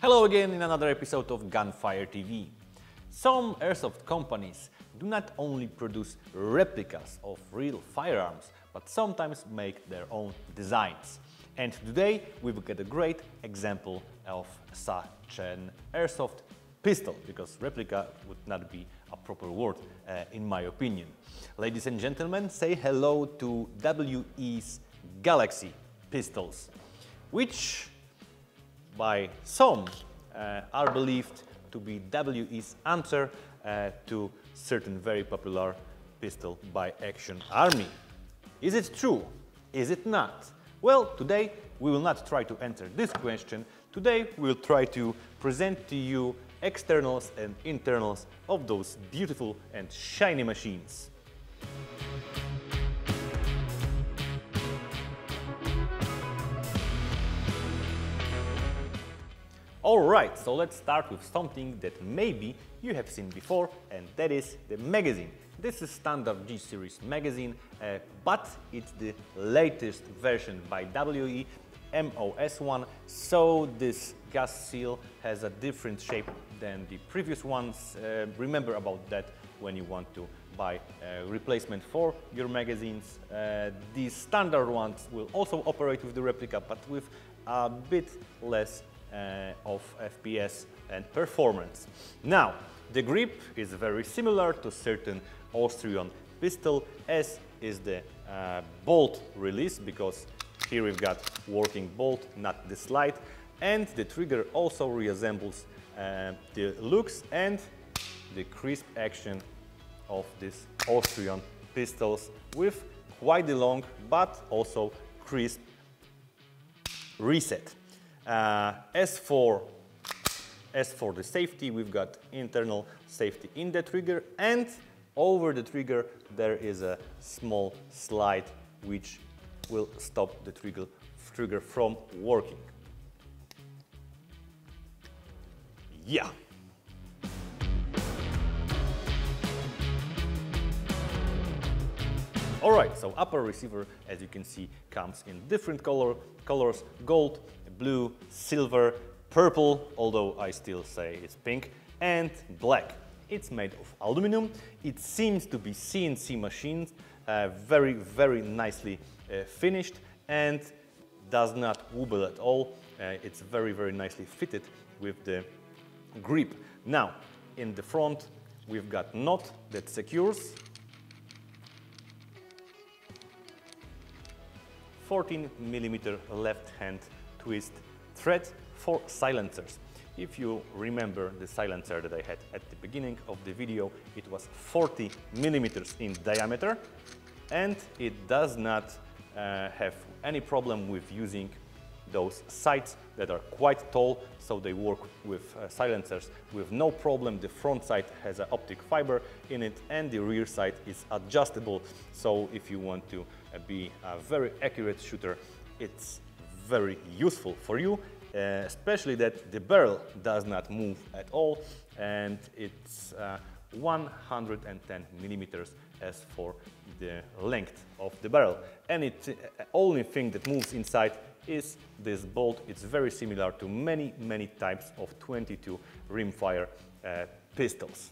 Hello again in another episode of Gunfire TV. Some airsoft companies do not only produce replicas of real firearms, but sometimes make their own designs. And today we've got a great example of such an airsoft pistol, because replica would not be a proper word in my opinion. Ladies and gentlemen, say hello to WE Galaxy pistols, which by some are believed to be WE's answer to certain very popular pistol by Action Army. Is it true? Is it not? Well, today we will not try to answer this question. Today we will try to present to you externals and internals of those beautiful and shiny machines. Alright, so let's start with something that maybe you have seen before, and that is the magazine. This is standard G-series magazine, but it's the latest version by WE, mos1, so this gas seal has a different shape than the previous ones. Remember about that when you want to buy a replacement for your magazines. The standard ones will also operate with the replica, but with a bit less of FPS and performance. Now, the grip is very similar to certain Austrian pistol, as is the bolt release, because here we've got working bolt, not the slide, and the trigger also resembles the looks and the crisp action of these Austrian pistols, with quite a long but also crisp reset. As for the safety, we've got internal safety in the trigger, and over the trigger there is a small slide which will stop the trigger from working. Yeah. All right, so upper receiver, as you can see, comes in different colors, gold, blue, silver, purple, although I still say it's pink, and black. It's made of aluminum. It seems to be CNC machined, very, very nicely finished, and does not wobble at all. It's very, very nicely fitted with the grip. Now, in the front, we've got knot that secures 14mm left-hand twist thread for silencers. If you remember the silencer that I had at the beginning of the video, it was 40mm in diameter, and it does not have any problem with using those sides that are quite tall, so they work with silencers with no problem. The front side has an optic fiber in it, and the rear side is adjustable, so if you want to be a very accurate shooter, it's very useful for you, especially that the barrel does not move at all, and it's 110mm as for the length of the barrel. And the only thing that moves inside is this bolt. It's very similar to many, many types of 22 rimfire pistols.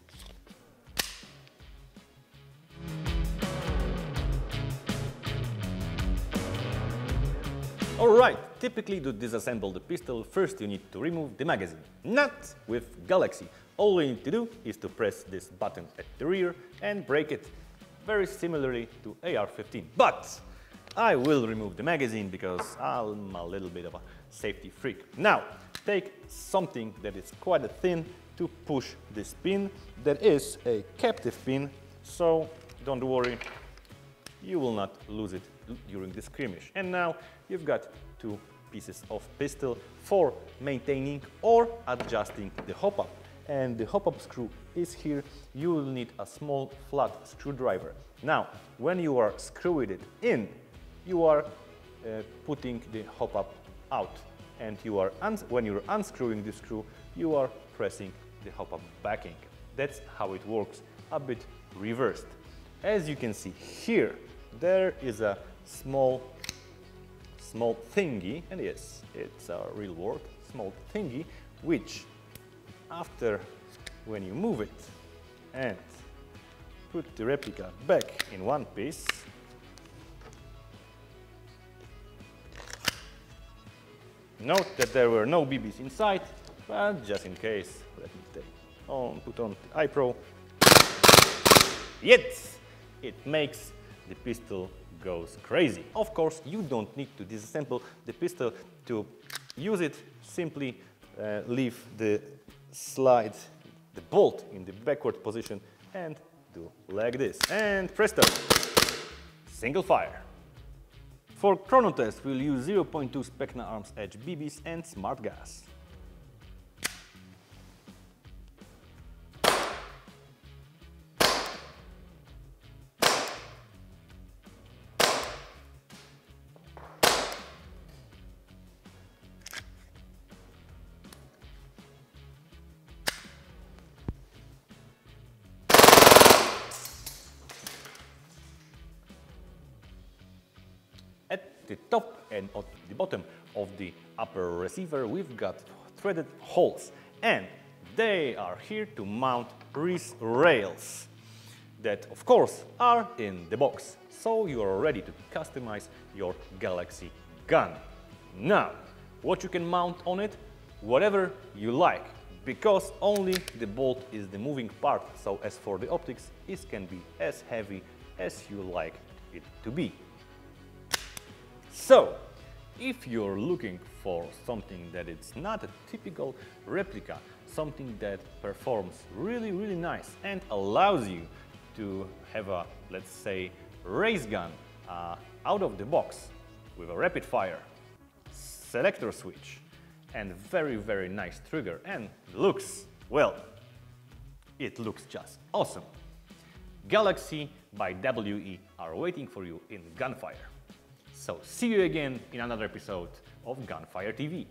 Alright, typically to disassemble the pistol, first you need to remove the magazine. Not with Galaxy. All you need to do is to press this button at the rear and break it, very similarly to AR-15. But I will remove the magazine because I'm a little bit of a safety freak. Now, take something that is quite thin to push this pin. That is a captive pin, so don't worry, you will not lose it during the skirmish. And now you've got two pieces of pistol for maintaining or adjusting the hop-up. And the hop-up screw is here. You will need a small flat screwdriver. Now, when you are screwing it in, you are putting the hop-up out. And you are when you're unscrewing the screw, you are pressing the hop-up back in. That's how it works, a bit reversed. As you can see here, there is a small small thingy, and yes, it's a real word, small thingy, which after when you move it and put the replica back in one piece, note that there were no BBs inside, but just in case, let me take on, put on the iPro. Yes, it makes the pistol goes crazy. Of course, you don't need to disassemble the pistol to use it. Simply leave the slide, the bolt in the backward position and do like this. And presto, single fire. For chrono test, we'll use 0.2 Specna Arms Edge BBs and Smart Gas. At the top and at the bottom of the upper receiver we've got threaded holes, and they are here to mount RIS rails that of course are in the box, so you are ready to customize your Galaxy gun. Now, what you can mount on it? Whatever you like, because only the bolt is the moving part, so as for the optics, it can be as heavy as you like it to be. So, if you're looking for something that is not a typical replica, something that performs really, really nice and allows you to have a, let's say, race gun out of the box with a rapid fire, selector switch and very, very nice trigger and looks, well, it looks just awesome. Galaxy by WE are waiting for you in Gunfire. So see you again in another episode of Gunfire TV.